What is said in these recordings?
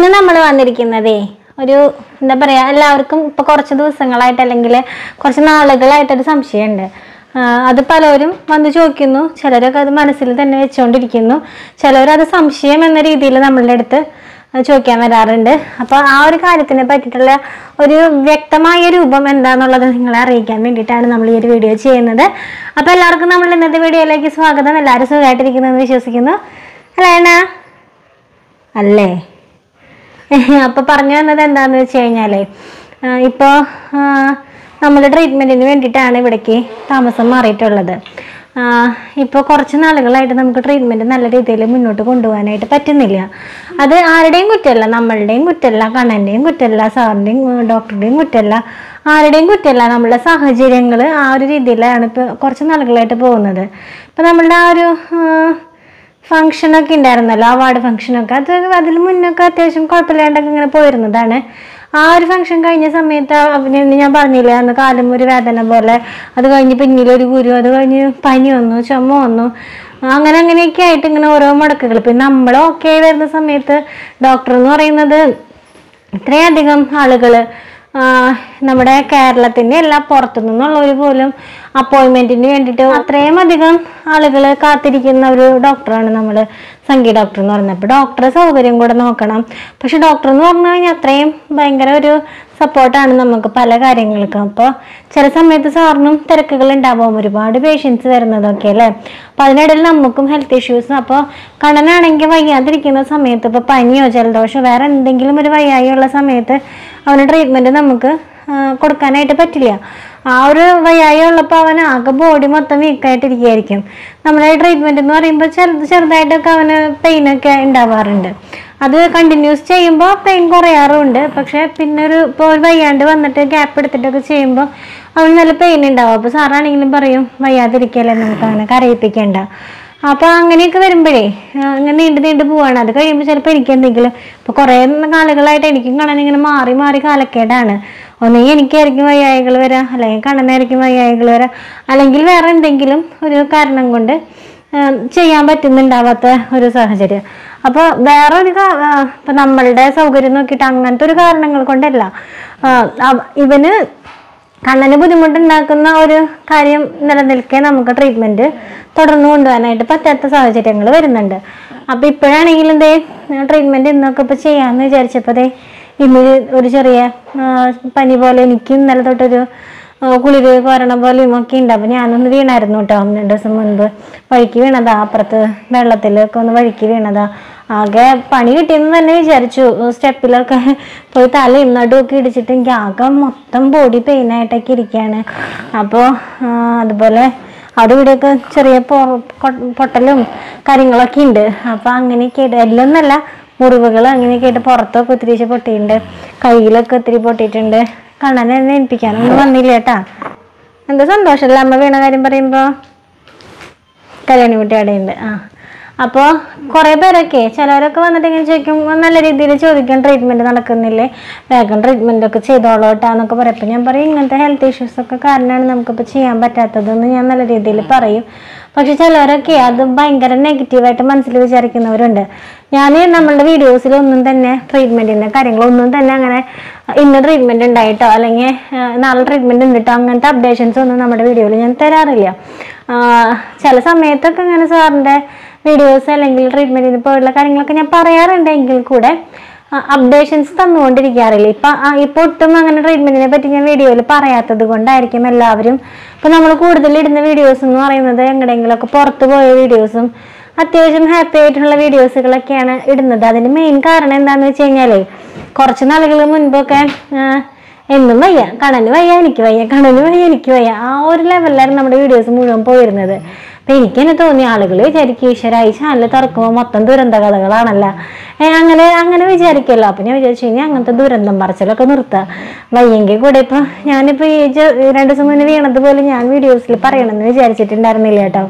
ഇന്ന് നമ്മൾ വന്നിരിക്കുന്നതേ ഒരു എന്താ പറയാ എല്ലാവർക്കും ഇപ്പോ കുറച്ച് ദിവസങ്ങളായിട്ട് അല്ലെങ്കിൽ കുറച്ച് നാളുകളായിട്ട് ഒരു സംശയമുണ്ട്. അത് പലരും വന്ന് ചോദിക്കുന്നു, ചിലരൊക്കെ അത് മനസ്സിൽ തന്നെ വെച്ചുകൊണ്ടിരിക്കുന്നു, ചിലരത് സംശയം എന്ന രീതിയിൽ നമ്മളുടെ അടുത്ത് ചോദിക്കാൻ വരാറുണ്ട്. അപ്പോൾ ആ ഒരു കാര്യത്തിനെ പറ്റിയിട്ടുള്ള ഒരു വ്യക്തമായ രൂപം എന്താണെന്നുള്ളത് നിങ്ങളെ അറിയിക്കാൻ വേണ്ടിയിട്ടാണ് നമ്മൾ ഈ ഒരു വീഡിയോ ചെയ്യുന്നത്. അപ്പോൾ എല്ലാവർക്കും നമ്മൾ ഇന്നത്തെ വീഡിയോയിലേക്ക് സ്വാഗതം. എല്ലാവരും സുഖമായിട്ടിരിക്കുന്നെന്ന് വിശ്വസിക്കുന്നു അല്ലേ അല്ലേ. അപ്പോൾ പറഞ്ഞു വന്നത് എന്താണെന്ന് വെച്ച് കഴിഞ്ഞാൽ ഇപ്പോൾ നമ്മൾ ട്രീറ്റ്മെൻറ്റിന് വേണ്ടിയിട്ടാണ് ഇവിടേക്ക് താമസം മാറിയിട്ടുള്ളത്. ഇപ്പോൾ കുറച്ച് നാളുകളായിട്ട് നമുക്ക് ട്രീറ്റ്മെൻറ്റ് നല്ല രീതിയിൽ മുന്നോട്ട് കൊണ്ടുപോകാനായിട്ട് പറ്റുന്നില്ല. അത് ആരുടെയും കുറ്റമല്ല, നമ്മളുടെയും കുറ്റമല്ല, കണ്ണൻ്റെയും കുറ്റമല്ല, സാറിൻ്റെയും ഡോക്ടറുടെയും കുറ്റമല്ല, ആരുടെയും കുറ്റമല്ല. നമ്മളുടെ സാഹചര്യങ്ങൾ ആ ഒരു രീതിയിലാണ് ഇപ്പോൾ കുറച്ച് നാളുകളായിട്ട് പോകുന്നത്. ഇപ്പോൾ നമ്മളുടെ ആ ഒരു ഫംഗ്ഷനൊക്കെ ഉണ്ടായിരുന്നല്ലോ, അവാർഡ് ഫംഗ്ഷനൊക്കെ, അത് അതിൽ മുന്നൊക്കെ അത്യാവശ്യം കുഴപ്പമില്ലാണ്ടൊക്കെ ഇങ്ങനെ പോയിരുന്നതാണ്. ആ ഒരു ഫംഗ്ഷൻ കഴിഞ്ഞ സമയത്ത് അവനെന്ന് ഞാൻ പറഞ്ഞില്ല, അന്ന് കാലും ഒരു വേദന പോലെ, അത് കഴിഞ്ഞ് പിന്നിലൊരു ഗുരു, അത് കഴിഞ്ഞ് പനി വന്നു, ചുമ വന്നു, അങ്ങനെ അങ്ങനെയൊക്കെ ആയിട്ട് ഇങ്ങനെ ഓരോ മുടക്കുകൾ. പിന്നെ നമ്മൾ ഓക്കെ വരുന്ന സമയത്ത് ഡോക്ടർ എന്ന് പറയുന്നത് ഇത്രയധികം ആളുകൾ നമ്മുടെ കേരളത്തിൻ്റെ എല്ലാ പുറത്തു നിന്നുള്ളവർ പോലും അപ്പോയിൻമെൻറ്റിന് വേണ്ടിയിട്ട് അത്രയും അധികം ആളുകൾ കാത്തിരിക്കുന്ന ഒരു ഡോക്ടറാണ് നമ്മൾ സംഗീത ഡോക്ടർ എന്ന് പറയുന്നത്. അപ്പോൾ ഡോക്ടറെ സൗകര്യം കൂടെ നോക്കണം. പക്ഷെ ഡോക്ടർ എന്ന് പറഞ്ഞു കഴിഞ്ഞാൽ അത്രയും ഭയങ്കര ഒരു സപ്പോർട്ടാണ് നമുക്ക് പല കാര്യങ്ങൾക്കും. അപ്പോൾ ചില സമയത്ത് സാറിനും തിരക്കുകൾ ഉണ്ടാവും, ഒരുപാട് പേഷ്യൻസ് വരുന്നതൊക്കെ അല്ലേ. അപ്പോൾ അതിനിടയിൽ നമുക്കും ഹെൽത്ത് ഇഷ്യൂസ്. അപ്പോൾ കണ്ണനാണെങ്കിൽ വയ്യാതിരിക്കുന്ന സമയത്ത്, ഇപ്പോൾ പനിയോ ജലദോഷമോ വേറെ എന്തെങ്കിലും ഒരു വയ്യായുള്ള സമയത്ത് അവന് ട്രീറ്റ്മെൻറ്റ് നമുക്ക് കൊടുക്കാനായിട്ട് പറ്റില്ല. ആ ഒരു വയ്യായി ഉള്ളപ്പോൾ അവന് ആകെ ബോഡി മൊത്തം വീക്കായിട്ടിരിക്കുകയായിരിക്കും. നമ്മളെ ട്രീറ്റ്മെൻറ്റ് എന്ന് പറയുമ്പോൾ ചെറുതായിട്ടൊക്കെ അവന് പെയിനൊക്കെ ഉണ്ടാവാറുണ്ട്. അത് കണ്ടിന്യൂസ് ചെയ്യുമ്പോൾ പെയിൻ കുറയാറുമുണ്ട്. പക്ഷേ പിന്നെ ഒരു ഇപ്പോൾ ഒരു വയ്യാണ്ട് വന്നിട്ട് ഗ്യാപ്പ് എടുത്തിട്ടൊക്കെ ചെയ്യുമ്പോൾ അവന് നല്ല പെയിൻ ഉണ്ടാവും. അപ്പോൾ സാറാണെങ്കിലും പറയും വയ്യാതിരിക്കുകയല്ലേ, നമുക്ക് അവനെ കരയിപ്പിക്കേണ്ട. അപ്പോൾ അങ്ങനെയൊക്കെ വരുമ്പോഴേ അങ്ങനെ നീണ്ടു പോവാണ്. അത് കഴിയുമ്പോൾ ചിലപ്പോൾ എനിക്കെന്തെങ്കിലും, ഇപ്പോൾ കുറേ കാലങ്ങളായിട്ട് എനിക്കും കാണാൻ ഇങ്ങനെ മാറി മാറി കാലക്കേടാണ്. ഒന്നേ എനിക്കായിരിക്കും വയ്യായകൾ വരാം, അല്ലെങ്കിൽ കണ്ണനായിരിക്കും വയ്യായകൾ വരാം, അല്ലെങ്കിൽ വേറെ എന്തെങ്കിലും ഒരു കാരണം കൊണ്ട് ചെയ്യാൻ പറ്റുന്നുണ്ടാവാത്ത ഒരു സാഹചര്യം. അപ്പോൾ വേറൊരു ഇപ്പം നമ്മളുടെ സൗകര്യം നോക്കിയിട്ട് അങ്ങനത്തെ ഒരു കാരണങ്ങൾ കൊണ്ടല്ല, ഇവന് കണ്ണന് ബുദ്ധിമുട്ടുണ്ടാക്കുന്ന ഒരു കാര്യം നിലനിൽക്കെ നമുക്ക് ട്രീറ്റ്മെൻറ്റ് തുടർന്ന് കൊണ്ടുപോകാനായിട്ട് പറ്റാത്ത സാഹചര്യങ്ങൾ വരുന്നുണ്ട്. അപ്പോൾ ഇപ്പോഴാണെങ്കിലും ദേ ട്രീറ്റ്മെൻറ്റ് ഇന്നൊക്കെ ഇപ്പോൾ ചെയ്യാമെന്ന് വിചാരിച്ചപ്പോൾ ദേ ഇന്ന് ഒരു ചെറിയ പനി പോലെ എനിക്ക് ഇന്നലെ തൊട്ടൊരു കുളിര് കോരണ പോലെയും ഒക്കെ ഉണ്ട്. അപ്പോൾ ഞാനൊന്ന് വീണായിരുന്നു കേട്ടോ, 2 ദിവസം മുൻപ് വഴുക്കി വീണതാ, അപ്പുറത്ത് വെള്ളത്തിലൊക്കെ ഒന്ന് വഴുക്കി വീണതാ. ആകെ പണി കിട്ടിയെന്ന് തന്നെ വിചാരിച്ചു. സ്റ്റെപ്പിലൊക്കെ പോയി തലയും നടുവൊക്കെ ഇടിച്ചിട്ട് എനിക്ക് ആകെ മൊത്തം ബോഡി പെയിനായിട്ടൊക്കെ ഇരിക്കുകയാണ്. അപ്പോൾ അതുപോലെ അവിടെ ഇവിടെയൊക്കെ ചെറിയ പൊട്ടലും കാര്യങ്ങളൊക്കെ ഉണ്ട്. അപ്പോൾ അങ്ങനെയൊക്കെ ആയിട്ട് എല്ലൊന്നല്ല, മുറിവുകൾ അങ്ങനെയൊക്കെ ആയിട്ട് പുറത്തൊക്കെ ഒത്തിരി പൊട്ടിയിട്ടുണ്ട്, കയ്യിലൊക്കെ ഒത്തിരി പൊട്ടിയിട്ടുണ്ട്. കണ്ണനെ എന്നെ ഏൽപ്പിക്കാനൊന്നും വന്നില്ല കേട്ടാ. എന്താ സന്തോഷമല്ല അമ്മ വീണ കാര്യം പറയുമ്പോൾ. കല്യാണി കുട്ടി അവിടെയുണ്ട്. ആ അപ്പോൾ കുറേ പേരൊക്കെ ചിലവരൊക്കെ വന്നിട്ട് ഇങ്ങനെ ചോദിക്കും, നല്ല രീതിയിൽ ചോദിക്കാൻ ട്രീറ്റ്മെൻറ്റ് നടക്കുന്നില്ലേ, വേഗം ട്രീറ്റ്മെൻറ്റൊക്കെ ചെയ്തോളോട്ടാന്നൊക്കെ പറയും. അപ്പോൾ ഞാൻ പറയും ഇങ്ങനത്തെ ഹെൽത്ത് ഇഷ്യൂസൊക്കെ കാരണമാണ് നമുക്കിപ്പോൾ ചെയ്യാൻ പറ്റാത്തതെന്ന് ഞാൻ നല്ല രീതിയിൽ പറയും. പക്ഷെ ചിലവരൊക്കെ അത് ഭയങ്കര നെഗറ്റീവായിട്ട് മനസ്സിൽ വിചാരിക്കുന്നവരുണ്ട്. ഞാൻ നമ്മളുടെ വീഡിയോസിലൊന്നും തന്നെ ട്രീറ്റ്മെൻറ്റിൻ്റെ കാര്യങ്ങളൊന്നും തന്നെ അങ്ങനെ ഇന്ന ട്രീറ്റ്മെൻറ്റ് ഉണ്ടായിട്ടോ അല്ലെങ്കിൽ നാളെ ട്രീറ്റ്മെൻറ്റ് ഉണ്ടിട്ടോ അങ്ങനത്തെ അപ്ഡേഷൻസ് ഒന്നും നമ്മുടെ വീഡിയോയിൽ ഞാൻ തരാറില്ല. ചില സമയത്തൊക്കെ ഇങ്ങനെ സാറിൻ്റെ വീഡിയോസ് അല്ലെങ്കിൽ ട്രീറ്റ്മെൻറ്റിന് പോലുള്ള കാര്യങ്ങളൊക്കെ ഞാൻ പറയാറുണ്ടെങ്കിൽ കൂടെ അപ്ഡേഷൻസ് തന്നുകൊണ്ടിരിക്കാറില്ല. ഇപ്പോൾ ഒട്ടും അങ്ങനെ ട്രീറ്റ്മെൻറ്റിനെ പറ്റി ഞാൻ വീഡിയോയിൽ പറയാത്തത് കൊണ്ടായിരിക്കും എല്ലാവരും. ഇപ്പോൾ നമ്മൾ കൂടുതലിടുന്ന വീഡിയോസ് എന്ന് പറയുന്നത് എങ്ങടെയെങ്കിലുമൊക്കെ പുറത്ത് പോയ വീഡിയോസും അത്യാവശ്യം ഹാപ്പി ആയിട്ടുള്ള വീഡിയോസുകളൊക്കെയാണ് ഇടുന്നത്. അതിന് മെയിൻ കാരണം എന്താണെന്ന് വെച്ച് കഴിഞ്ഞാൽ കുറച്ച് നാളുകൾ മുൻപൊക്കെ എന്നും വയ്യ, കണ്ണന് വയ്യ എനിക്ക് വയ്യ, കണ്ണന് വയ്യ എനിക്ക് വയ്യ, ആ ഒരു ലെവലിലാണ് നമ്മുടെ വീഡിയോസ് മുഴുവൻ പോയിരുന്നത്. അപ്പം എനിക്ക് തന്നെ തോന്നിയ ആളുകൾ വിചാരിക്കും ഈശ്വര ഈ ചാനൽ തുറക്കുമ്പോൾ മൊത്തം ദുരന്ത കഥകളാണല്ലോ, അങ്ങനെ അങ്ങനെ വിചാരിക്കല്ലോ. അപ്പം ഞാൻ വിചാരിച്ചു കഴിഞ്ഞാൽ അങ്ങനത്തെ ദുരന്തം പറച്ചിലൊക്കെ നിർത്തുക, വയ്യെങ്കിൽ കൂടെ. ഇപ്പോൾ ഞാനിപ്പോൾ ഈ 2 ദിവസം മുന്നേ വീണതുപോലെ ഞാൻ വീഡിയോസിൽ പറയണമെന്ന് വിചാരിച്ചിട്ടുണ്ടായിരുന്നില്ല കേട്ടോ.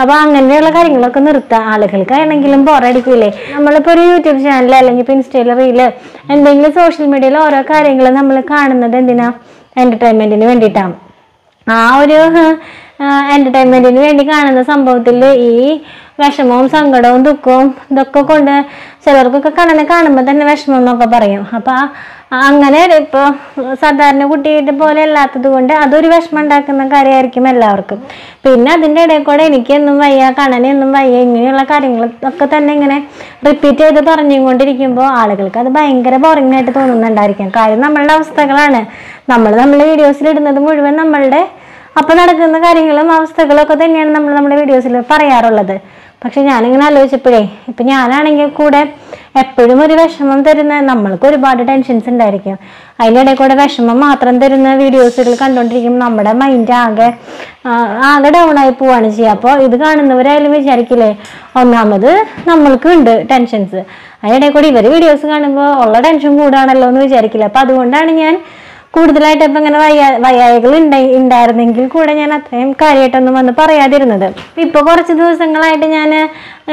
അപ്പോൾ അങ്ങനെയുള്ള കാര്യങ്ങളൊക്കെ നിർത്തുക, ആളുകൾക്കാണെങ്കിലും ബോറടിക്കില്ലേ. നമ്മളിപ്പോൾ ഒരു യൂട്യൂബ് ചാനൽ അല്ലെങ്കിൽ ഇപ്പോൾ ഇൻസ്റ്റയിൽ റീല് എന്തെങ്കിലും സോഷ്യൽ മീഡിയയിൽ ഓരോ കാര്യങ്ങൾ നമ്മൾ കാണുന്നത് എന്തിനാ, എൻ്റർടൈൻമെൻറ്റിന് വേണ്ടിയിട്ടാണ്. ആ ഒരു entertainmentinu വേണ്ടി കാണുന്ന സംഭവത്തിൽ ഈ വിഷമവും സങ്കടവും ദുഃഖവും ഇതൊക്കെ കൊണ്ട് ചിലർക്കൊക്കെ കണ്ണനെ കാണുമ്പോൾ തന്നെ വിഷമം എന്നൊക്കെ പറയും. അപ്പോൾ അങ്ങനെ ഇപ്പോൾ സാധാരണ കുട്ടിയുടെ പോലെ അല്ലാത്തത് കൊണ്ട് അതൊരു വിഷമം ഉണ്ടാക്കുന്ന കാര്യമായിരിക്കും എല്ലാവർക്കും. പിന്നെ അതിൻ്റെ ഇടയിൽ കൂടെ എനിക്കെന്നും വയ്യ, കണ്ണനെന്നും വയ്യ, ഇങ്ങനെയുള്ള കാര്യങ്ങളൊക്കെ തന്നെ ഇങ്ങനെ റിപ്പീറ്റ് ചെയ്ത് പറഞ്ഞുകൊണ്ടിരിക്കുമ്പോൾ ആളുകൾക്ക് അത് ഭയങ്കര ബോറിംഗ് ആയിട്ട് തോന്നുന്നുണ്ടായിരിക്കാം. കാര്യം നമ്മളുടെ അവസ്ഥകളാണ്, നമ്മൾ വീഡിയോസിലിടുന്നത് മുഴുവൻ നമ്മളുടെ അപ്പോൾ നടക്കുന്ന കാര്യങ്ങളും അവസ്ഥകളും ഒക്കെ തന്നെയാണ് നമ്മൾ നമ്മുടെ വീഡിയോസിൽ പറയാറുള്ളത്. പക്ഷെ ഞാനിങ്ങനെ ആലോചിച്ചപ്പോഴേ, ഇപ്പം ഞാനാണെങ്കിൽ കൂടെ എപ്പോഴും ഒരു വിഷമം തരുന്ന, നമ്മൾക്ക് ഒരുപാട് ടെൻഷൻസ് ഉണ്ടായിരിക്കും, അതിനിടയിൽ കൂടെ വിഷമം മാത്രം തരുന്ന വീഡിയോസുകൾ കണ്ടുകൊണ്ടിരിക്കുമ്പോൾ നമ്മുടെ മൈൻഡ് ആകെ ഡൗണായി പോവാണ് ചെയ്യുക. അപ്പോൾ ഇത് കാണുന്നവരായാലും വിചാരിക്കില്ലേ, ഒന്നാമത് നമ്മൾക്ക് ഉണ്ട് ടെൻഷൻസ്, അതിനിടയിൽ കൂടെ ഇവർ വീഡിയോസ് കാണുമ്പോൾ ഉള്ള ടെൻഷൻ കൂടാണല്ലോ എന്ന് വിചാരിക്കില്ല. അപ്പോൾ അതുകൊണ്ടാണ് ഞാൻ കൂടുതലായിട്ട് ഇപ്പം ഇങ്ങനെ വയ്യായികൾ ഉണ്ടായിരുന്നെങ്കിൽ കൂടെ ഞാൻ അത്രയും കാര്യമായിട്ടൊന്നും വന്ന് പറയാതിരുന്നത്. ഇപ്പോൾ കുറച്ച് ദിവസങ്ങളായിട്ട് ഞാൻ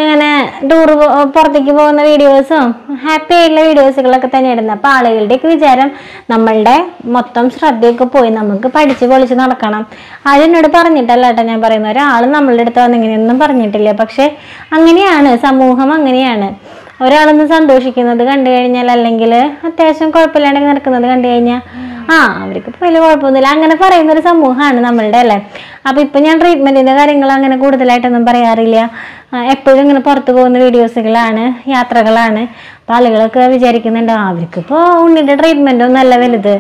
ഇങ്ങനെ ടൂർ പുറത്തേക്ക് പോകുന്ന വീഡിയോസും ഹാപ്പി ആയിട്ടുള്ള വീഡിയോസുകളൊക്കെ തന്നെ ഇടുന്നത്. അപ്പോൾ ആളുകളുടെയൊക്കെ വിചാരം നമ്മളുടെ മൊത്തം ശ്രദ്ധയൊക്കെ പോയി നമുക്ക് പഠിച്ച് പൊളിച്ച് നടക്കണം. ആരെന്നോട് പറഞ്ഞിട്ടല്ല കേട്ടോ ഞാൻ പറയുന്നത്, ഒരാൾ നമ്മളുടെ അടുത്ത് വന്ന് ഇങ്ങനെയൊന്നും പറഞ്ഞിട്ടില്ല. പക്ഷേ അങ്ങനെയാണ് സമൂഹം, അങ്ങനെയാണ്. ഒരാളൊന്ന് സന്തോഷിക്കുന്നത് കണ്ടു കഴിഞ്ഞാൽ, അല്ലെങ്കിൽ അത്യാവശ്യം കുഴപ്പമില്ലാണ്ട് നടക്കുന്നത് കണ്ടു കഴിഞ്ഞാൽ, അവർക്ക് ഇപ്പോൾ വലിയ കുഴപ്പമൊന്നുമില്ല അങ്ങനെ പറയുന്നൊരു സമൂഹമാണ് നമ്മളുടെ, അല്ലേ? അപ്പോൾ ഇപ്പം ഞാൻ ട്രീറ്റ്മെൻറ്റിൻ്റെ കാര്യങ്ങൾ അങ്ങനെ കൂടുതലായിട്ടൊന്നും പറയാറില്ല. എപ്പോഴും ഇങ്ങനെ പുറത്ത് പോകുന്ന വീഡിയോസുകളാണ്, യാത്രകളാണ്. അപ്പോൾ ആളുകളൊക്കെ വിചാരിക്കുന്നുണ്ട്, അവർക്കിപ്പോൾ ഉണ്ണിൻ്റെ ട്രീറ്റ്മെൻ്റ് ഒന്നല്ല വലുത്,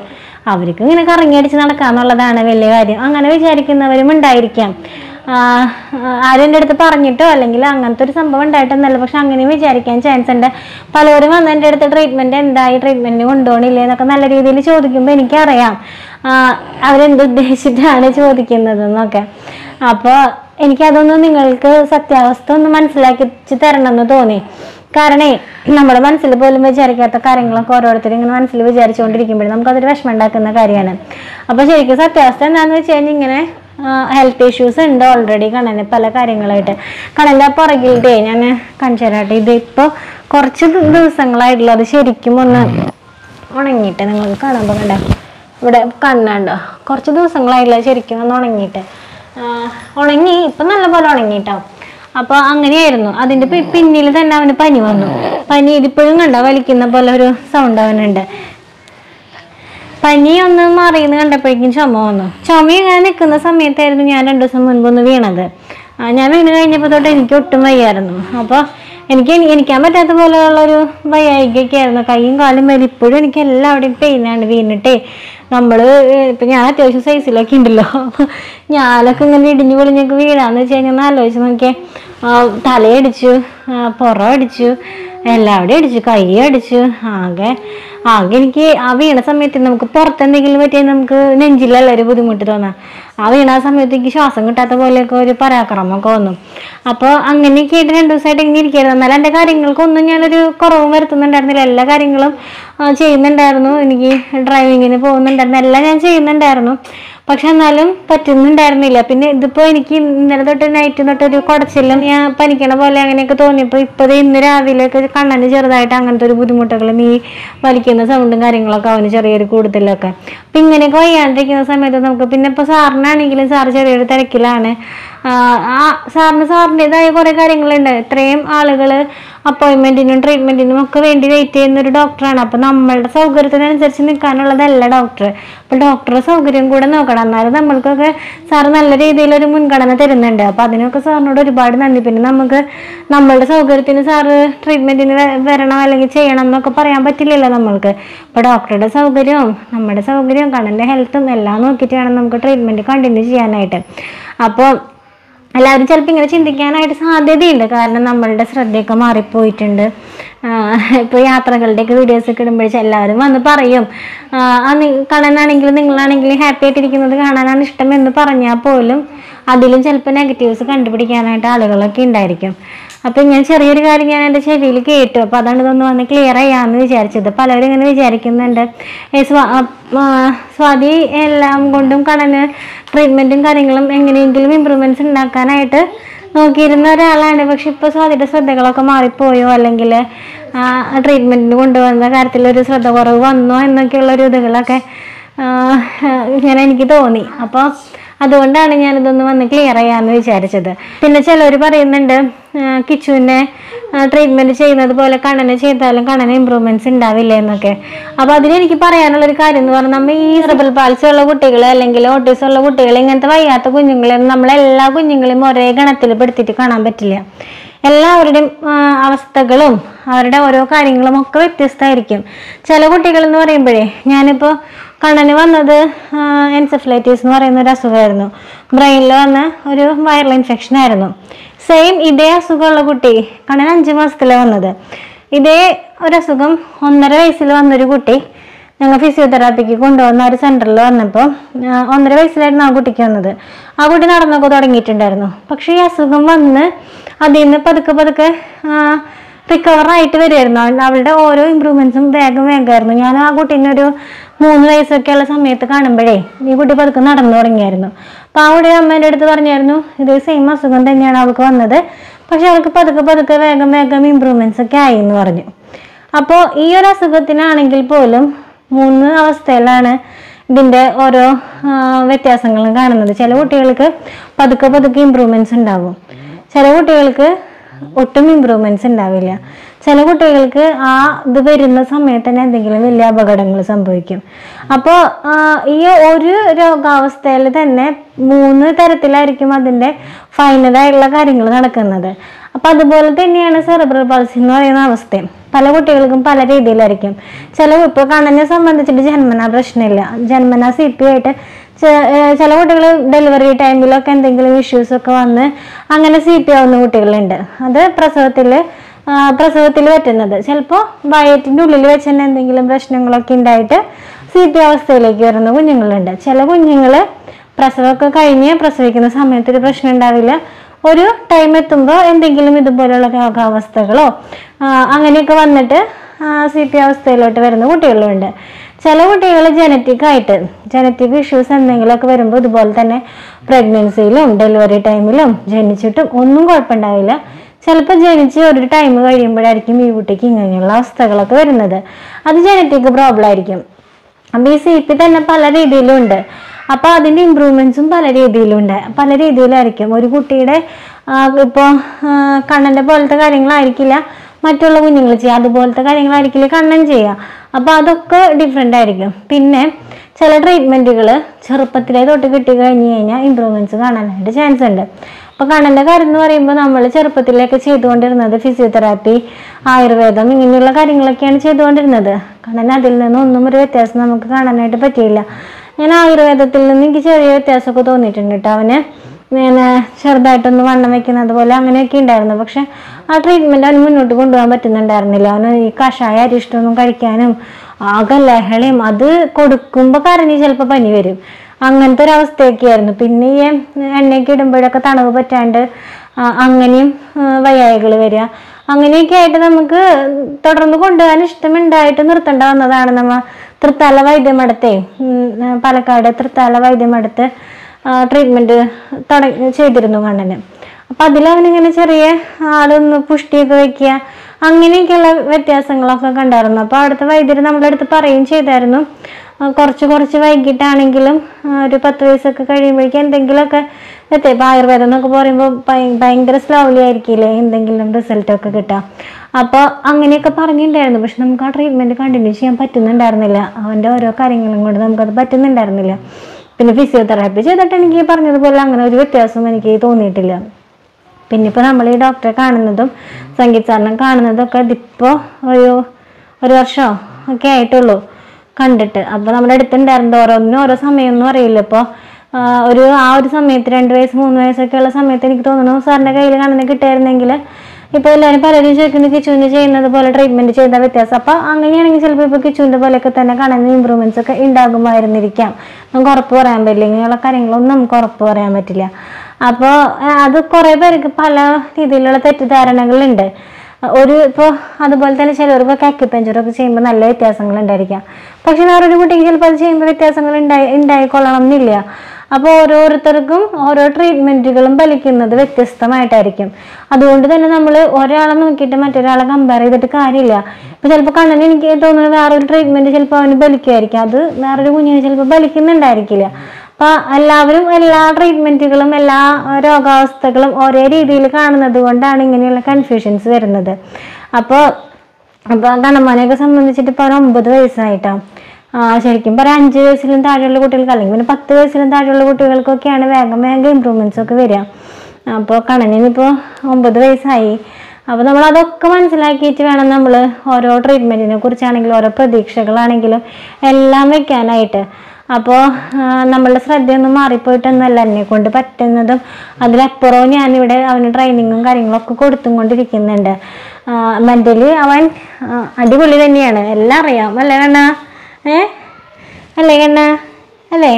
അവർക്ക് ഇങ്ങനെ കറങ്ങിയടിച്ച് നടക്കുക എന്നുള്ളതാണ് വലിയ കാര്യം. അങ്ങനെ വിചാരിക്കുന്നവരും ഉണ്ടായിരിക്കാം. ആരും എൻ്റെ അടുത്ത് പറഞ്ഞിട്ടോ അല്ലെങ്കിൽ അങ്ങനത്തെ ഒരു സംഭവം ഉണ്ടായിട്ടൊന്നല്ല, പക്ഷെ അങ്ങനെയും വിചാരിക്കാൻ ചാൻസ് ഉണ്ട്. പലരും വന്ന് എൻ്റെ അടുത്ത് ട്രീറ്റ്മെൻറ്റ് എന്തായി, ട്രീറ്റ്മെൻറ്റ് കൊണ്ടുപോകണില്ലേ എന്നൊക്കെ നല്ല രീതിയിൽ ചോദിക്കുമ്പോൾ എനിക്കറിയാം അവരെന്തുദ്ദേശിച്ചിട്ടാണ് ചോദിക്കുന്നതെന്നൊക്കെ. അപ്പോൾ എനിക്കതൊന്നും നിങ്ങൾക്ക് സത്യാവസ്ഥ ഒന്ന് മനസ്സിലാക്കിച്ച് തരണമെന്ന് തോന്നി. കാരണേ നമ്മുടെ മനസ്സിൽ പോലും വിചാരിക്കാത്ത കാര്യങ്ങളൊക്കെ ഓരോരുത്തരും ഇങ്ങനെ മനസ്സിൽ വിചാരിച്ചുകൊണ്ടിരിക്കുമ്പോഴും നമുക്കതൊരു വിഷമം ഉണ്ടാക്കുന്ന കാര്യമാണ്. അപ്പോൾ ശരിക്കും സത്യാവസ്ഥ എന്താണെന്ന് വെച്ച് കഴിഞ്ഞാൽ, ഇങ്ങനെ ഹെൽത്ത് ഇഷ്യൂസ് ഉണ്ട് ഓൾറെഡി കണ്ണന്, പല കാര്യങ്ങളായിട്ട്. കണ്ണൻ്റെ ആ പുറകിലേ ഞാൻ കണിച്ചേരാട്ടെ, ഇതിപ്പോൾ കുറച്ച് ദിവസങ്ങളായിട്ടുള്ള അത് ശരിക്കും ഒന്ന് ഉണങ്ങിയിട്ട് നിങ്ങൾക്ക് കാണുമ്പോൾ കണ്ടേ, ഇവിടെ കണ്ണുണ്ടോ, കുറച്ച് ദിവസങ്ങളായിട്ടുള്ള ശരിക്കും ഒന്ന് ഉണങ്ങിയിട്ട്, ഉണങ്ങി ഇപ്പം നല്ല പോലെ ഉണങ്ങിയിട്ടാവും. അപ്പോൾ അങ്ങനെയായിരുന്നു. അതിൻ്റെ പിന്നിൽ തന്നെ അവന് പനി വന്നു. പനി ഇതിപ്പോഴും കണ്ടോ, വലിക്കുന്ന പോലെ ഒരു സൗണ്ട് അവനുണ്ട്. പനിയൊന്ന് മാറിയെന്ന് കണ്ടപ്പോഴേക്കും ചുമ വന്നു. ചുമ ഇങ്ങനെ നിൽക്കുന്ന സമയത്തായിരുന്നു ഞാൻ 2 ദിവസം മുൻപൊന്ന് വീണത്. ഞാൻ വീണ് കഴിഞ്ഞപ്പോൾ തൊട്ട് എനിക്ക് ഒട്ടും വയ്യായിരുന്നു. അപ്പോൾ എനിക്കാൻ പറ്റാത്ത പോലെയുള്ളൊരു വയ്യായികയൊക്കെ ആയിരുന്നു. കൈയും കാലും വലിപ്പോഴും എനിക്ക് എല്ലാവരുടെയും പെയിനാണ് വീണിട്ടേ. നമ്മൾ ഇപ്പം ഞാൻ അത്യാവശ്യം സൈസിലൊക്കെ ഉണ്ടല്ലോ, ഞാനൊക്കെ ഇങ്ങനെ ഇടിഞ്ഞു പൊളിഞ്ഞൊക്കെ വീഴാന്ന് വെച്ച് കഴിഞ്ഞാൽ ആലോചിച്ച് നോക്കിയാൽ, തലയടിച്ചു, പുറം അടിച്ചു, എല്ലാവിടെയും അടിച്ചു, കൈ അടിച്ചു, ആകെ എനിക്ക് ആ വീണ സമയത്ത് നമുക്ക് പുറത്തെന്തെങ്കിലും പറ്റിയാൽ നമുക്ക് നെഞ്ചിലല്ല ഒരു ബുദ്ധിമുട്ട് തോന്നാം. ആ വീണ സമയത്ത് എനിക്ക് ശ്വാസം കിട്ടാത്ത പോലെയൊക്കെ ഒരു പരാക്രമമൊക്കെ വന്നു. അപ്പോൾ അങ്ങനെയൊക്കെ ആയിട്ട് 2 ദിവസമായിട്ട് ഇങ്ങനെ ഇരിക്കുകയായിരുന്നു. എന്നാലും എൻ്റെ കാര്യങ്ങൾക്കൊന്നും ഞാനൊരു കുറവും വരുത്തുന്നുണ്ടായിരുന്നില്ല, എല്ലാ കാര്യങ്ങളും ചെയ്യുന്നുണ്ടായിരുന്നു. എനിക്ക് ഡ്രൈവിങ്ങിന് പോകുന്നുണ്ടായിരുന്നു, എല്ലാം ഞാൻ ചെയ്യുന്നുണ്ടായിരുന്നു. പക്ഷെ എന്നാലും പറ്റുന്നുണ്ടായിരുന്നില്ല. പിന്നെ ഇതിപ്പോൾ എനിക്ക് ഇന്നലെ തൊട്ട് നൈറ്റ് തൊട്ടൊരു കുടച്ചിലും ഞാൻ പനിക്കണ പോലെ അങ്ങനെയൊക്കെ തോന്നിയപ്പോൾ ഇപ്പോൾ ഇന്ന് രാവിലെയൊക്കെ കണ്ണന് ചെറുതായിട്ട് അങ്ങനത്തെ ഒരു ബുദ്ധിമുട്ടുകളും ഈ വലിക്കുന്ന സൗണ്ടും കാര്യങ്ങളൊക്കെ അവന് ചെറിയൊരു കൂടുതലൊക്കെ. അപ്പം ഇങ്ങനെയൊക്കെ വയ്യാണ്ടിരിക്കുന്ന സമയത്ത് നമുക്ക് പിന്നെ ഇപ്പോൾ സാറിനാണെങ്കിലും സാറ് ചെറിയൊരു തിരക്കിലാണ്. ആ സാറിൻ്റെതായ കുറേ കാര്യങ്ങളുണ്ട്. ഇത്രയും ആളുകൾ അപ്പോയിൻമെൻറ്റിനും ട്രീറ്റ്മെൻറ്റിനും ഒക്കെ വേണ്ടി വെയിറ്റ് ചെയ്യുന്നൊരു ഡോക്ടറാണ്. അപ്പോൾ നമ്മളുടെ സൗകര്യത്തിനനുസരിച്ച് നിൽക്കാനുള്ളതല്ല ഡോക്ടർ. അപ്പോൾ ഡോക്ടറുടെ സൗകര്യം കൂടെ നോക്കണം. എന്നാലും നമ്മൾക്കൊക്കെ സാറ് നല്ല രീതിയിലൊരു മുൻഗണന തരുന്നുണ്ട്. അപ്പോൾ അതിനൊക്കെ സാറിനോട് ഒരുപാട് നന്ദി. പിന്നെ നമുക്ക് നമ്മളുടെ സൗകര്യത്തിന് സാറ് ട്രീറ്റ്മെൻറ്റിന് വരണം അല്ലെങ്കിൽ ചെയ്യണം എന്നൊക്കെ പറയാൻ പറ്റില്ലല്ലോ നമ്മൾക്ക്. അപ്പോൾ ഡോക്ടറുടെ സൗകര്യവും നമ്മുടെ സൗകര്യവും കണ്ണൻ്റെ ഹെൽത്തും എല്ലാം നോക്കിയിട്ട് വേണം നമുക്ക് ട്രീറ്റ്മെൻറ്റ് കണ്ടിന്യൂ ചെയ്യാനായിട്ട്. അപ്പോൾ എല്ലാവരും ചിലപ്പോൾ ഇങ്ങനെ ചിന്തിക്കാനായിട്ട് സാധ്യതയുണ്ട്, കാരണം നമ്മളുടെ ശ്രദ്ധയൊക്കെ മാറിപ്പോയിട്ടുണ്ട്. ഇപ്പോൾ യാത്രകളുടെയൊക്കെ വീഡിയോസൊക്കെ ഇടുമ്പോഴേക്കും എല്ലാവരും വന്ന് പറയും, കണ്ണനാണെങ്കിലും നിങ്ങളാണെങ്കിലും ഹാപ്പി ആയിട്ടിരിക്കുന്നത് കാണാനാണ് ഇഷ്ടം എന്ന് പറഞ്ഞാൽ പോലും അതിലും ചിലപ്പോൾ നെഗറ്റീവ്സ് കണ്ടുപിടിക്കാനായിട്ട് ആളുകളൊക്കെ ഉണ്ടായിരിക്കും. അപ്പോൾ ഇങ്ങനെ ചെറിയൊരു കാര്യം ഞാൻ എൻ്റെ ചെവിയിൽ കേട്ടു, അപ്പോൾ അതാണ് ഇതൊന്ന് വന്ന് ക്ലിയർ ചെയ്യാമെന്ന് വിചാരിച്ചത്. പലരും ഇങ്ങനെ വിചാരിക്കുന്നുണ്ട്, സ്വാതി എല്ലാം കൊണ്ടും കണ്ണന് ട്രീറ്റ്മെൻറ്റും കാര്യങ്ങളും എങ്ങനെയെങ്കിലും ഇമ്പ്രൂവ്മെൻറ്റ്സ് ഉണ്ടാക്കാനായിട്ട് നോക്കിയിരുന്ന ഒരാളാണ്, പക്ഷെ ഇപ്പോൾ സ്വാതിയുടെ ശ്രദ്ധകളൊക്കെ മാറിപ്പോയോ അല്ലെങ്കിൽ ട്രീറ്റ്മെൻറ്റിന് കൊണ്ടുവന്ന കാര്യത്തിലൊരു ശ്രദ്ധ കുറവ് വന്നോ എന്നൊക്കെയുള്ള ഒരു ഇതുകളൊക്കെ ഇങ്ങനെ എനിക്ക് തോന്നി. അപ്പോൾ അതുകൊണ്ടാണ് ഞാനിതൊന്ന് വന്ന് ക്ലിയർ ചെയ്യാമെന്ന് വിചാരിച്ചത്. പിന്നെ ചിലർ പറയുന്നുണ്ട് കിച്ചുവിനെ ട്രീറ്റ്മെൻറ്റ് ചെയ്യുന്നത് പോലെ കണ്ണനെ ചെയ്താലും കണ്ണന് ഇമ്പ്രൂവ്മെൻറ്റ്സ് ഉണ്ടാവില്ല എന്നൊക്കെ. അപ്പോൾ അതിനെനിക്ക് പറയാനുള്ളൊരു കാര്യം എന്ന് പറഞ്ഞാൽ നമ്മൾ ഈ സെറിബ്രൽ പാൾസി ഉള്ള കുട്ടികൾ അല്ലെങ്കിൽ ഓട്ടിസം ഉള്ള കുട്ടികൾ ഇങ്ങനത്തെ വയ്യാത്ത കുഞ്ഞുങ്ങളെ നമ്മളെല്ലാ കുഞ്ഞുങ്ങളെയും ഒരേ ഗണത്തിൽ പെടുത്തിയിട്ട് കാണാൻ പറ്റില്ല. എല്ലാവരുടെയും അവസ്ഥകളും അവരുടെ ഓരോ കാര്യങ്ങളും ഒക്കെ വ്യത്യസ്തമായിരിക്കും. ചില കുട്ടികൾ എന്ന് പറയുമ്പോഴേ, ഞാനിപ്പോൾ കണ്ണന് വന്നത് എൻസെഫലൈറ്റിസ് എന്ന് പറയുന്ന ഒരു അസുഖമായിരുന്നു, ബ്രെയിനിൽ വന്ന ഒരു വൈറൽ ഇൻഫെക്ഷൻ ആയിരുന്നു. സെയിം ഇതേ അസുഖമുള്ള കുട്ടി കണ്ണന് 5 മാസത്തിലാണ് വന്നത്. ഇതേ ഒരു അസുഖം 1.5 വയസ്സിൽ വന്നൊരു കുട്ടി ഞങ്ങൾ ഫിസിയോതെറാപ്പിക്ക് കൊണ്ടുവന്ന ഒരു സെൻറ്ററിൽ വന്നപ്പോൾ 1.5 വയസ്സിലായിരുന്നു ആ കുട്ടിക്ക് വന്നത്. ആ കുട്ടി നടന്നൊക്കെ തുടങ്ങിയിട്ടുണ്ടായിരുന്നു. പക്ഷേ ഈ അസുഖം വന്ന് അതിൽ നിന്ന് പതുക്കെ പതുക്കെ റിക്കവറായിട്ട് വരുമായിരുന്നു. അവളുടെ ഓരോ ഇമ്പ്രൂവ്മെൻറ്റ്സും വേഗം വേഗമായിരുന്നു. ഞാൻ ആ കുട്ടീൻ്റെ ഒരു 3 വയസ്സൊക്കെ ഉള്ള സമയത്ത് കാണുമ്പോഴേ ഈ കുട്ടി പതുക്കെ നടന്നു തുടങ്ങിയായിരുന്നു. അപ്പോൾ ആ കുട്ടി അമ്മേൻ്റെ അടുത്ത് പറഞ്ഞായിരുന്നു, ഇത് സെയിം അസുഖം തന്നെയാണ് അവൾക്ക് വന്നത്, പക്ഷെ അവൾക്ക് പതുക്കെ പതുക്കെ വേഗം വേഗം ഇമ്പ്രൂവ്മെൻറ്റ്സ് ഒക്കെ ആയി എന്ന് പറഞ്ഞു. അപ്പോൾ ഈ ഒരു അസുഖത്തിനാണെങ്കിൽ പോലും 3 അവസ്ഥയിലാണ് ഇതിൻ്റെ ഓരോ വ്യത്യാസങ്ങളും കാണുന്നത്. ചില കുട്ടികൾക്ക് പതുക്കെ പതുക്കെ ഇമ്പ്രൂവ്മെൻറ്റ്സ് ഉണ്ടാവും, ചില കുട്ടികൾക്ക് ഒട്ടും ഇമ്പ്രൂവ്മെൻറ്റ്സ് ഉണ്ടാവില്ല, ചില കുട്ടികൾക്ക് ആ ഇത് വരുന്ന സമയത്ത് തന്നെ എന്തെങ്കിലും വലിയ അപകടങ്ങൾ സംഭവിക്കും. അപ്പോൾ ഈ ഒരു രോഗാവസ്ഥയിൽ തന്നെ 3 തരത്തിലായിരിക്കും അതിൻ്റെ ഫൈനലായിട്ടുള്ള കാര്യങ്ങൾ നടക്കുന്നത്. അപ്പോൾ അതുപോലെ തന്നെയാണ് സെറിബ്രൽ പാൾസി എന്ന് പറയുന്ന അവസ്ഥയും. പല കുട്ടികൾക്കും പല രീതിയിലായിരിക്കും. ചില ഇപ്പോൾ കണ്ണനെ സംബന്ധിച്ചിട്ട് ജന്മനാ പ്രശ്നമില്ല, ജന്മനാ സി പി ആയിട്ട്. ചില കുട്ടികൾ ഡെലിവറി ടൈമിലൊക്കെ എന്തെങ്കിലും ഇഷ്യൂസൊക്കെ വന്ന് അങ്ങനെ സി പി ആവുന്ന കുട്ടികളുണ്ട്. അത് പ്രസവത്തിൽ പറ്റുന്നത് ചിലപ്പോൾ വയറ്റിൻ്റെ ഉള്ളിൽ വെച്ച് തന്നെ എന്തെങ്കിലും പ്രശ്നങ്ങളൊക്കെ ഉണ്ടായിട്ട് സി പി അവസ്ഥയിലേക്ക് വരുന്ന കുഞ്ഞുങ്ങളുണ്ട്. ചില കുഞ്ഞുങ്ങൾ പ്രസവമൊക്കെ കഴിഞ്ഞ് പ്രസവിക്കുന്ന സമയത്ത് ഒരു പ്രശ്നം ഉണ്ടാവില്ല, ഒരു ടൈം എത്തുമ്പോൾ എന്തെങ്കിലും ഇതുപോലെയുള്ള രോഗാവസ്ഥകളോ അങ്ങനെയൊക്കെ വന്നിട്ട് സി പി അവസ്ഥയിലോട്ട് വരുന്ന കുട്ടികളുണ്ട്. ചില കുട്ടികൾ ജനറ്റിക് ഇഷ്യൂസ് എന്തെങ്കിലുമൊക്കെ വരുമ്പോൾ ഇതുപോലെ തന്നെ പ്രഗ്നൻസിയിലും ഡെലിവറി ടൈമിലും ജനിച്ചിട്ടും ഒന്നും കുഴപ്പമുണ്ടാവില്ല. ചിലപ്പോൾ ജനിച്ച് ഒരു ടൈം കഴിയുമ്പോഴായിരിക്കും ഈ കുട്ടിക്ക് ഇങ്ങനെയുള്ള അവസ്ഥകളൊക്കെ വരുന്നത്. അത് ജനറ്റിക് പ്രോബ്ലം ആയിരിക്കും. അപ്പോൾ ഈ സി പി തന്നെ പല രീതിയിലും ഉണ്ട്. അപ്പോൾ അതിൻ്റെ ഇമ്പ്രൂവ്മെൻറ്റ്സും പല രീതിയിലുണ്ട്, പല രീതിയിലായിരിക്കും. ഒരു കുട്ടിയുടെ ഇപ്പോൾ കണ്ണൻ്റെ പോലത്തെ കാര്യങ്ങളായിരിക്കില്ല മറ്റുള്ള കുഞ്ഞുങ്ങൾ ചെയ്യുക, അതുപോലത്തെ കാര്യങ്ങളായിരിക്കില്ല കണ്ണൻ ചെയ്യുക. അപ്പോൾ അതൊക്കെ ഡിഫറെൻ്റ് ആയിരിക്കും. പിന്നെ ചില ട്രീറ്റ്മെൻറ്റുകൾ ചെറുപ്പത്തിലേ തൊട്ട് കിട്ടി കഴിഞ്ഞ് കഴിഞ്ഞാൽ ഇമ്പ്രൂവ്മെൻറ്റ്സ് കാണാനായിട്ട് ചാൻസ് ഉണ്ട്. അപ്പോൾ കണ്ണൻ്റെ കാര്യം എന്ന് പറയുമ്പോൾ നമ്മൾ ചെറുപ്പത്തിലൊക്കെ ചെയ്തുകൊണ്ടിരുന്നത് ഫിസിയോതെറാപ്പി, ആയുർവേദം ഇങ്ങനെയുള്ള കാര്യങ്ങളൊക്കെയാണ് ചെയ്തുകൊണ്ടിരുന്നത്. കണ്ണൻ അതിൽ നിന്നൊന്നും ഒരു വ്യത്യാസം നമുക്ക് കാണാനായിട്ട് പറ്റിയില്ല. ഞാൻ ആയുർവേദത്തിൽ നിന്ന് എനിക്ക് ചെറിയ വ്യത്യാസമൊക്കെ തോന്നിയിട്ടുണ്ട് കേട്ടോ. അവന് ഇങ്ങനെ ചെറുതായിട്ടൊന്ന് വണ്ണം വെക്കുന്നത് പോലെ അങ്ങനെയൊക്കെ ഉണ്ടായിരുന്നു. പക്ഷെ ആ ട്രീറ്റ്മെൻറ്റ് അവന് മുന്നോട്ട് കൊണ്ടുപോകാൻ പറ്റുന്നുണ്ടായിരുന്നില്ല. അവന് ഈ കഷായ അരിഷ്ടമൊന്നും കഴിക്കാനും ആകെ ലഹളയും, അത് കൊടുക്കുമ്പോൾ കരഞ്ഞ് ചിലപ്പോൾ പനി വരും, അങ്ങനത്തെ ഒരവസ്ഥയൊക്കെ ആയിരുന്നു. പിന്നെ ഈ എണ്ണയൊക്കെ ഇടുമ്പോഴൊക്കെ തണവ് പറ്റാണ്ട് അങ്ങനെയും വയ്യായകൾ വരിക, അങ്ങനെയൊക്കെ ആയിട്ട് നമുക്ക് തുടർന്ന് കൊണ്ടുപോകാൻ ഇഷ്ടമുണ്ടായിട്ട് നിർത്തേണ്ട വന്നതാണ്. നമ്മൾ തൃത്താല വൈദ്യമഠത്തെ പാലക്കാട് തൃത്താല വൈദ്യമഠത്ത് ട്രീറ്റ്മെൻറ്റ് ചെയ്തിരുന്നു കണ്ണന്. അപ്പം അതിലവനിങ്ങനെ ചെറിയ ആളൊന്ന് പുഷ്ടിയൊക്കെ വയ്ക്കുക അങ്ങനെയൊക്കെയുള്ള വ്യത്യാസങ്ങളൊക്കെ കണ്ടായിരുന്നു. അപ്പോൾ അവിടുത്തെ വൈദ്യർ നമ്മുടെ അടുത്ത് പറയുകയും ചെയ്തായിരുന്നു, കുറച്ച് വൈകിട്ടാണെങ്കിലും ഒരു 10 വയസ്സൊക്കെ കഴിയുമ്പോഴേക്കും എന്തെങ്കിലുമൊക്കെ എത്തി. ഇപ്പോൾ ആയുർവേദം എന്നൊക്കെ പറയുമ്പോൾ ഭയങ്കര സ്ലോലി ആയിരിക്കില്ലേ എന്തെങ്കിലും റിസൾട്ടൊക്കെ കിട്ടാം. അപ്പോൾ അങ്ങനെയൊക്കെ പറഞ്ഞിട്ടുണ്ടായിരുന്നു. പക്ഷെ നമുക്ക് ആ ട്രീറ്റ്മെൻറ്റ് കണ്ടിന്യൂ ചെയ്യാൻ പറ്റുന്നുണ്ടായിരുന്നില്ല. അവൻ്റെ ഓരോ കാര്യങ്ങളും കൊണ്ട് നമുക്കത് പറ്റുന്നുണ്ടായിരുന്നില്ല. പിന്നെ ഫിസിയോതെറാപ്പി ചെയ്തിട്ട് എനിക്ക് പറഞ്ഞതുപോലെ അങ്ങനെ ഒരു വ്യത്യാസം എനിക്ക് തോന്നിയിട്ടില്ല. പിന്നെ ഇപ്പോൾ നമ്മൾ ഈ ഡോക്ടറെ കാണുന്നതും സംഗീത് സാറിനെ കാണുന്നതൊക്കെ ഇതിപ്പോൾ ഒരു വർഷമോ ഒക്കെ ആയിട്ടുള്ളൂ കണ്ടിട്ട്. അപ്പോൾ നമ്മുടെ അടുത്തുണ്ടായിരുന്നത് ഓരോന്നിനും ഓരോ സമയമൊന്നും അറിയില്ല. ഇപ്പോൾ ആ ഒരു സമയത്ത് 2 വയസ്സ് 3 വയസ്സൊക്കെ ഉള്ള സമയത്ത് എനിക്ക് തോന്നുന്നു സാറിൻ്റെ കയ്യിൽ കാണുന്ന കിട്ടായിരുന്നെങ്കിൽ ഇപ്പോൾ എല്ലാവരും പലരും ചോദിക്കുന്നത് കിച്ചുവിന് ചെയ്യുന്നത് പോലെ ട്രീറ്റ്മെൻറ്റ് ചെയ്ത വ്യത്യാസം. അപ്പോൾ അങ്ങനെയാണെങ്കിൽ ചിലപ്പോൾ ഇപ്പോൾ കിച്ചുവിൻ്റെ പോലെയൊക്കെ തന്നെ കാണുന്ന ഇമ്പ്രൂവ്മെൻറ്റ്സ് ഒക്കെ ഉണ്ടാകുമായിരുന്നിരിക്കാം. നമുക്ക് ഉറപ്പ് പറയാൻ പറ്റില്ല, ഇങ്ങനെയുള്ള കാര്യങ്ങളൊന്നും നമുക്ക് ഉറപ്പ് പറയാൻ പറ്റില്ല. അപ്പോൾ അത് കുറേ പേർക്ക് പല രീതിയിലുള്ള തെറ്റിദ്ധാരണകളുണ്ട്. ഇപ്പോൾ അതുപോലെ തന്നെ ചിലവർക്കൊക്കെ അക്യുപഞ്ചറൊക്കെ ചെയ്യുമ്പോൾ നല്ല വ്യത്യാസങ്ങൾ ഉണ്ടായിരിക്കാം. പക്ഷെ വേറൊരു കുട്ടിക്ക് ചിലപ്പോൾ അത് ചെയ്യുമ്പോൾ വ്യത്യാസങ്ങൾ ഉണ്ടായിക്കൊള്ളണം എന്നില്ല. അപ്പോൾ ഓരോരുത്തർക്കും ഓരോ ട്രീറ്റ്മെൻറ്റുകളും ഫലിക്കുന്നത് വ്യത്യസ്തമായിട്ടായിരിക്കും. അതുകൊണ്ട് തന്നെ നമ്മൾ ഒരാളെ നോക്കിയിട്ട് മറ്റൊരാളെ കമ്പയർ ചെയ്തിട്ട് കാര്യമില്ല. ഇപ്പോൾ ചിലപ്പോൾ കണ്ണന് എനിക്ക് തോന്നുന്നത് വേറൊരു ട്രീറ്റ്മെൻറ്റ് ചിലപ്പോൾ അവന് ഫലിക്കുമായിരിക്കും, അത് വേറൊരു കുഞ്ഞിന് ചിലപ്പോൾ ഫലിക്കുന്നുണ്ടായിരിക്കില്ല. Pak, എല്ലാവരും എല്ലാ ട്രീറ്റ്മെന്റുകളും എല്ലാ രോഗാവസ്ഥകളും ഒരേ രീതിയിൽ കാണുന്നത് കൊണ്ടാണ് ഇങ്ങനെയുള്ള കൺഫ്യൂഷൻസ് വരുന്നത്. അപ്പോൾ ഗണമോനെ സംബന്ധിച്ചിട്ട് ഇപ്പോൾ 9 വയസ്സായിട്ടോ, ശരിക്കും പറയാം 5 വയസ്സിലും താഴെയുള്ള കുട്ടികൾക്ക് അല്ലെങ്കിൽ പിന്നെ 10 വയസ്സിലും താഴെയുള്ള കുട്ടികൾക്കൊക്കെയാണ് വേഗം വേഗം ഇമ്പ്രൂവ്മെന്റ്സ് ഒക്കെ വരിക. അപ്പോൾ കണനിപ്പോൾ 9 വയസ്സായി. അപ്പോൾ നമ്മൾ അതൊക്കെ മനസ്സിലാക്കിയിട്ട് വേണം നമ്മൾ ഓരോ ട്രീറ്റ്മെൻറ്റിനെ കുറിച്ചാണെങ്കിലും ഓരോ പ്രതീക്ഷകളാണെങ്കിലും എല്ലാം വെക്കാനായിട്ട്. അപ്പോൾ നമ്മളുടെ ശ്രദ്ധയൊന്നും മാറിപ്പോയിട്ടൊന്നുമല്ല എന്നെ കൊണ്ട് പറ്റുന്നതും അതിലപ്പുറവും ഞാനിവിടെ അവന് ട്രെയിനിങ്ങും കാര്യങ്ങളൊക്കെ കൊടുത്തും കൊണ്ടിരിക്കുന്നുണ്ട്. മെൻ്റലി അവൻ അടിപൊളി തന്നെയാണ്, എല്ലാം അറിയാം അല്ലേ കണ്ണ, അല്ലേ കണ്ണ, അല്ലേ?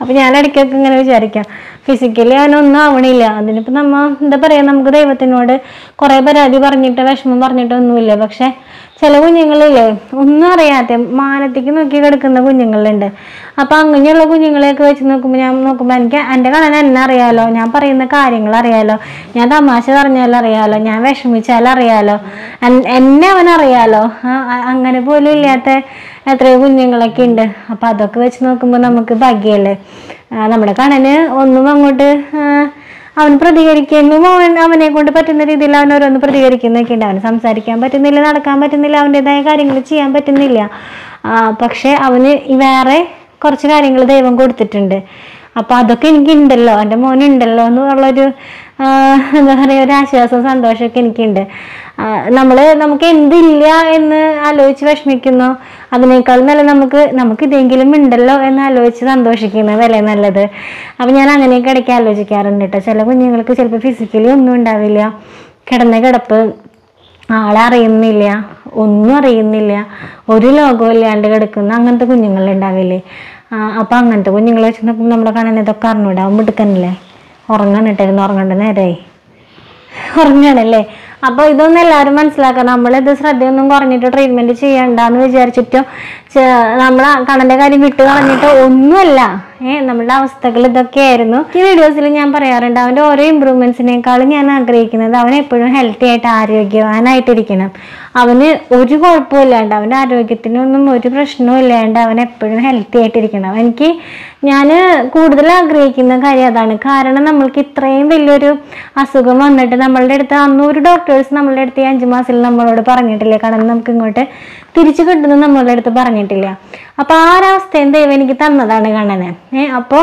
അപ്പം ഞാനിടയ്ക്കൊക്കെ ഇങ്ങനെ വിചാരിക്കാം ഫിസിക്കലി അവനൊന്നും ആവണില്ല. അതിനിപ്പോൾ നമ്മൾ എന്താ പറയുക, നമുക്ക് ദൈവത്തിനോട് കുറേ പരാതി പറഞ്ഞിട്ട് വിഷമം പറഞ്ഞിട്ടൊന്നുമില്ല. പക്ഷെ ചില കുഞ്ഞുങ്ങളില്ലേ ഒന്നും അറിയാതെ മാനത്തേക്ക് നോക്കി കിടക്കുന്ന കുഞ്ഞുങ്ങളുണ്ട്. അപ്പോൾ അങ്ങനെയുള്ള കുഞ്ഞുങ്ങളെയൊക്കെ വെച്ച് നോക്കുമ്പോൾ ഞാൻ നോക്കുമ്പോൾ എനിക്ക് എൻ്റെ കണ്ണൻ എന്നെ അറിയാലോ, ഞാൻ പറയുന്ന കാര്യങ്ങൾ അറിയാലോ, ഞാൻ തമാശ പറഞ്ഞാലും അറിയാലോ, ഞാൻ വിഷമിച്ചാലറിയാലോ, എന്നെ അവനറിയാലോ. അങ്ങനെ പോലും ഇല്ലാത്ത എത്രയോ കുഞ്ഞുങ്ങളൊക്കെ ഉണ്ട്. അപ്പോൾ അതൊക്കെ വെച്ച് നോക്കുമ്പോൾ നമുക്ക് ഭാഗ്യമല്ലേ. നമ്മുടെ കണ്ണന് ഒന്നും അങ്ങോട്ട് അവൻ പ്രതികരിക്കുന്നു, അവനെ കൊണ്ട് പറ്റുന്ന രീതിയിൽ അവൻ ഓരോന്ന് പ്രതികരിക്കുന്നൊക്കെ ഉണ്ട്. അവന് സംസാരിക്കാൻ പറ്റുന്നില്ല, നടക്കാൻ പറ്റുന്നില്ല, അവൻ്റെതായ കാര്യങ്ങൾ ചെയ്യാൻ പറ്റുന്നില്ല. പക്ഷെ അവന് വേറെ കുറച്ച് കാര്യങ്ങൾ ദൈവം കൊടുത്തിട്ടുണ്ട്. അപ്പോൾ അതൊക്കെ എനിക്കുണ്ടല്ലോ, എൻ്റെ മോനുണ്ടല്ലോ എന്നുള്ളൊരു എന്താ പറയുക, ഒരു ആശ്വാസവും സന്തോഷമൊക്കെ എനിക്കുണ്ട്. നമുക്ക് എന്തില്ല എന്ന് ആലോചിച്ച് വിഷമിക്കുന്നു, അതിനേക്കാൾ നല്ല നമുക്ക് ഇതെങ്കിലും ഉണ്ടല്ലോ എന്ന് ആലോചിച്ച് സന്തോഷിക്കുന്നതല്ലേ നല്ലത്. അപ്പം ഞാൻ അങ്ങനെയൊക്കെ ഇടയ്ക്ക് ആലോചിക്കാറുണ്ട് കേട്ടോ. ചില കുഞ്ഞുങ്ങൾക്ക് ചിലപ്പോൾ ഫിസിക്കലി ഒന്നും ഉണ്ടാവില്ല, കിടന്ന കിടപ്പ്, ആളെ അറിയുന്നില്ല, ഒന്നും അറിയുന്നില്ല, ഒരു ലോകവും ഇല്ലാണ്ട് കിടക്കുന്ന അങ്ങനത്തെ കുഞ്ഞുങ്ങളുണ്ടാവില്ലേ. അപ്പം അങ്ങനത്തെ കുഞ്ഞുങ്ങൾ വെച്ച് നോക്കുമ്പോൾ നമ്മുടെ കാണാൻ ഇതൊക്കെ അറിഞ്ഞൂടാ. മിടുക്കനല്ലേ, ഉറങ്ങാനിട്ടായിരുന്നു, ഉറങ്ങേണ്ട നേരമായി, ഉറങ്ങണല്ലേ. അപ്പോൾ ഇതൊന്നും എല്ലാവരും മനസ്സിലാക്കാം. നമ്മളിത് ശ്രദ്ധയൊന്നും കുറഞ്ഞിട്ട് ട്രീറ്റ്മെൻറ്റ് ചെയ്യണ്ടെന്ന് വിചാരിച്ചിട്ടോ നമ്മൾ കണ്ണൻ്റെ കാര്യം വിട്ടു പറഞ്ഞിട്ടോ ഒന്നുമല്ല. നമ്മളുടെ അവസ്ഥകൾ ഇതൊക്കെയായിരുന്നു. ഈ വീഡിയോസിൽ ഞാൻ പറയാറുണ്ട് അവൻ്റെ ഓരോ ഇമ്പ്രൂവ്മെൻറ്റ്സിനേക്കാളും ഞാൻ ആഗ്രഹിക്കുന്നത് അവൻ എപ്പോഴും ഹെൽത്തി ആയിട്ട് ആരോഗ്യവാനായിട്ടിരിക്കണം. അവന് ഒരു കുഴപ്പമില്ലാണ്ട്, അവൻ്റെ ആരോഗ്യത്തിനൊന്നും ഒരു പ്രശ്നവും ഇല്ലാണ്ട് അവൻ എപ്പോഴും ഹെൽത്തി ആയിട്ടിരിക്കണം. ഞാൻ കൂടുതൽ ആഗ്രഹിക്കുന്ന കാര്യം അതാണ്. കാരണം നമ്മൾക്ക് ഇത്രയും വലിയൊരു അസുഖം വന്നിട്ട് നമ്മളുടെ അടുത്ത് അന്നൊരു ഡോക്ടേഴ്സ് നമ്മളുടെ അടുത്ത് ഈ 5 മാസത്തിൽ നമ്മളോട് പറഞ്ഞിട്ടില്ല, കാരണം നമുക്ക് ഇങ്ങോട്ട് തിരിച്ചു കിട്ടുന്നത് നമ്മളുടെ അടുത്ത് പറഞ്ഞിട്ടില്ല. അപ്പോൾ ആ ഒരവസ്ഥയും ദൈവം എനിക്ക് തന്നതാണ് കണ്ണനെ. അപ്പോൾ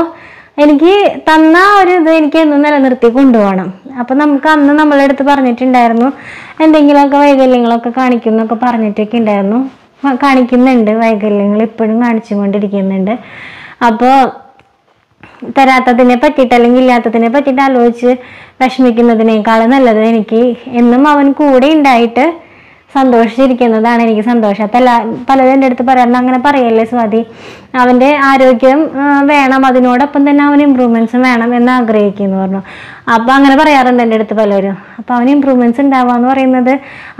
എനിക്ക് തന്ന ഒരു ഇത് എനിക്ക് എന്നും നിലനിർത്തി കൊണ്ടുപോകണം. അപ്പോൾ നമുക്ക് അന്ന് നമ്മളുടെ അടുത്ത് പറഞ്ഞിട്ടുണ്ടായിരുന്നു, എന്തെങ്കിലുമൊക്കെ വൈകല്യങ്ങളൊക്കെ കാണിക്കുന്നൊക്കെ പറഞ്ഞിട്ടൊക്കെ ഉണ്ടായിരുന്നു, കാണിക്കുന്നുണ്ട്, വൈകല്യങ്ങൾ ഇപ്പോഴും കാണിച്ചു കൊണ്ടിരിക്കുന്നുണ്ട്. അപ്പോൾ തരാത്തതിനെ പറ്റിയിട്ട് അല്ലെങ്കിൽ ഇല്ലാത്തതിനെ പറ്റിയിട്ട് ആലോചിച്ച് വിഷമിക്കുന്നതിനേക്കാൾ നല്ലത് എനിക്ക് എന്നും അവൻ കൂടെ ഉണ്ടായിട്ട് സന്തോഷിച്ചിരിക്കുന്നതാണ് എനിക്ക് സന്തോഷം. അപ്പം പലരും എൻ്റെ അടുത്ത് പറയാറുണ്ട്, അങ്ങനെ പറയല്ലേ സ്വാതി, അവൻ്റെ ആരോഗ്യം വേണം, അതിനോടൊപ്പം തന്നെ അവൻ ഇമ്പ്രൂവ്മെൻറ്റ്സും വേണം എന്ന് ആഗ്രഹിക്കുന്നു പറഞ്ഞു. അപ്പോൾ അങ്ങനെ പറയാറുണ്ട് എൻ്റെ അടുത്ത് പലരും. അപ്പോൾ അവന് ഇമ്പ്രൂവ്മെൻറ്റ്സ് ഉണ്ടാവുക എന്ന് പറയുന്നത്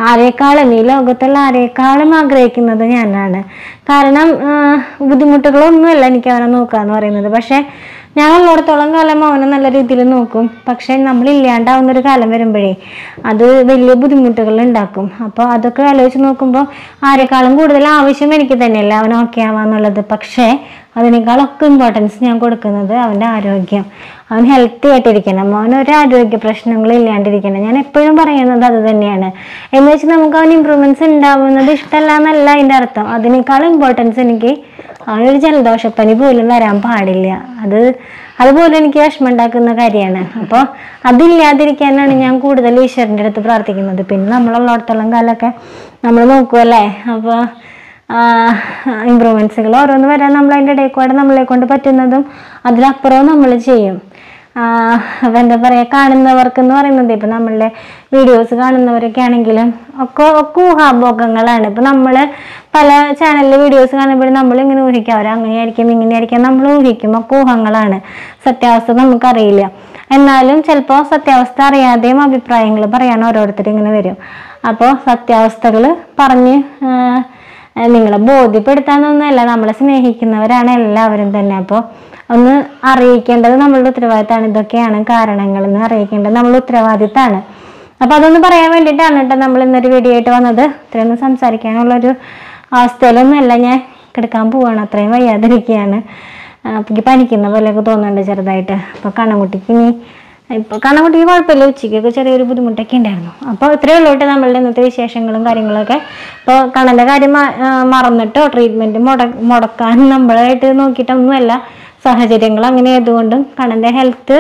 ആരെക്കാളും, ഈ ലോകത്തുള്ള ആരെക്കാളും ആഗ്രഹിക്കുന്നത് ഞാനാണ്. കാരണം ബുദ്ധിമുട്ടുകളൊന്നുമല്ല എനിക്ക് അവനെ നോക്കുക എന്ന് പറയുന്നത്. പക്ഷേ ഞാൻ ഉള്ളിടത്തോളം കാലം അവനെ നല്ല രീതിയിൽ നോക്കും. പക്ഷേ നമ്മളില്ലാണ്ടാവുന്നൊരു കാലം വരുമ്പോഴേ അത് വലിയ ബുദ്ധിമുട്ടുകൾ ഉണ്ടാക്കും. അപ്പോൾ അതൊക്കെ ആലോചിച്ച് നോക്കുമ്പോൾ ആരെക്കാളും കൂടുതൽ ആവശ്യം എനിക്ക് തന്നെയല്ല അവൻ ഓക്കെ ആവാന്നുള്ളത്. പക്ഷേ അതിനേക്കാളൊക്കെ ഇമ്പോർട്ടൻസ് ഞാൻ കൊടുക്കുന്നത് അവൻ്റെ ആരോഗ്യം, അവൻ ഹെൽത്തി ആയിട്ടിരിക്കണം, അവനൊരു ആരോഗ്യ പ്രശ്നങ്ങളും ഇല്ലാണ്ടിരിക്കണം. ഞാൻ എപ്പോഴും പറയുന്നത് അത് തന്നെയാണ്. എന്ന് വെച്ച് നമുക്ക് അവൻ ഇമ്പ്രൂവ്മെൻറ്റ്സ് ഉണ്ടാവുന്നത് ഇഷ്ടമല്ല എന്നല്ല അതിൻ്റെ അർത്ഥം. അതിനേക്കാളും ഇമ്പോർട്ടൻസ് എനിക്ക് അവനൊരു ജലദോഷപ്പനി പോലും വരാൻ പാടില്ല. അതുപോലെ എനിക്ക് വിഷമം ഉണ്ടാക്കുന്ന കാര്യമാണ്. അപ്പോൾ അതില്ലാതിരിക്കാനാണ് ഞാൻ കൂടുതൽ ഈശ്വരൻ്റെ അടുത്ത് പ്രാർത്ഥിക്കുന്നത്. പിന്നെ നമ്മളുള്ളിടത്തോളം കാലമൊക്കെ നമ്മൾ നോക്കുമല്ലേ. അപ്പോൾ ഇമ്പ്രൂവ്മെൻറ്റ്സുകൾ ഓരോന്ന് വരാൻ നമ്മൾ അതിൻ്റെ ഇടയിൽ കൂടെ നമ്മളെ കൊണ്ട് പറ്റുന്നതും അതിലപ്പുറവും നമ്മൾ ചെയ്യും. അപ്പം എന്താ പറയുക, കാണുന്നവർക്കെന്ന് പറയുന്നത് ഇപ്പം നമ്മളുടെ വീഡിയോസ് കാണുന്നവരൊക്കെ ആണെങ്കിലും ഒക്കെ ഊഹാഭോഗങ്ങളാണ്. ഇപ്പം നമ്മൾ പല ചാനലിലെ വീഡിയോസ് കാണുമ്പോൾ നമ്മളിങ്ങനെ ഊഹിക്കാം, അവർ അങ്ങനെയായിരിക്കും ഇങ്ങനെയായിരിക്കാം നമ്മൾ ഊഹിക്കും. ഒക്കെ ഊഹങ്ങളാണ്, സത്യാവസ്ഥ നമുക്കറിയില്ല. എന്നാലും ചിലപ്പോൾ സത്യാവസ്ഥ അറിയാതെയും അഭിപ്രായങ്ങൾ പറയാൻ ഓരോരുത്തർ ഇങ്ങനെ വരും. അപ്പോൾ സത്യാവസ്ഥകൾ പറഞ്ഞ് നിങ്ങളെ ബോധ്യപ്പെടുത്താനൊന്നുമല്ല, നമ്മളെ സ്നേഹിക്കുന്നവരാണ് എല്ലാവരും തന്നെ. അപ്പോൾ ഒന്ന് അറിയിക്കേണ്ടത് നമ്മളുടെ ഉത്തരവാദിത്തമാണ്. ഇതൊക്കെയാണ് കാരണങ്ങളെന്ന് അറിയിക്കേണ്ടത് നമ്മളുടെ ഉത്തരവാദിത്തമാണ്. അപ്പോൾ അതൊന്ന് പറയാൻ വേണ്ടിയിട്ടാണ് കേട്ടോ നമ്മൾ ഇന്നൊരു വീഡിയോ ആയിട്ട് വന്നത്. ഇത്രയൊന്നും സംസാരിക്കാനുള്ളൊരു അവസ്ഥയിലൊന്നുമല്ല ഞാൻ കിടക്കാൻ പോവുകയാണ്, അത്രയും വയ്യാതിരിക്കുകയാണ്. പനിക്കുന്ന പോലെയൊക്കെ തോന്നുന്നുണ്ട് ചെറുതായിട്ട്. അപ്പോൾ കണ്ണൻകുട്ടിക്ക് ഇനി ഇപ്പോൾ കണ്ണൻകുട്ടിക്ക് കുഴപ്പമില്ല, ഉച്ചയ്ക്കൊക്കെ ചെറിയൊരു ബുദ്ധിമുട്ടൊക്കെ ഉണ്ടായിരുന്നു. അപ്പോൾ ഇത്രയേ ഉള്ളൂട്ടെ നമ്മളുടെ ഇന്നത്തെ വിശേഷങ്ങളും കാര്യങ്ങളൊക്കെ. ഇപ്പോൾ കണ്ണൻ്റെ കാര്യം മറന്നിട്ടോ ട്രീറ്റ്മെൻറ്റ് മുടക്കാൻ നമ്മളായിട്ട് നോക്കിയിട്ടൊന്നുമല്ല, സാഹചര്യങ്ങൾ അങ്ങനെ ആയതുകൊണ്ടും കണ്ണൻ്റെ ഹെൽത്ത്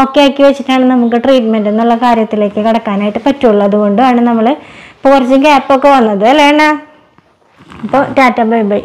ഓക്കെ ആക്കി വെച്ചിട്ടാണ് നമുക്ക് ട്രീറ്റ്മെൻറ്റ് എന്നുള്ള കാര്യത്തിലേക്ക് കടക്കാനായിട്ട് പറ്റുള്ളൂ. അതുകൊണ്ടാണ് നമ്മൾ ഇപ്പോൾ കുറച്ച് ഗ്യാപ്പൊക്കെ വന്നത് അല്ലേ. അപ്പോൾ ടാറ്റ ബൈ ബൈ.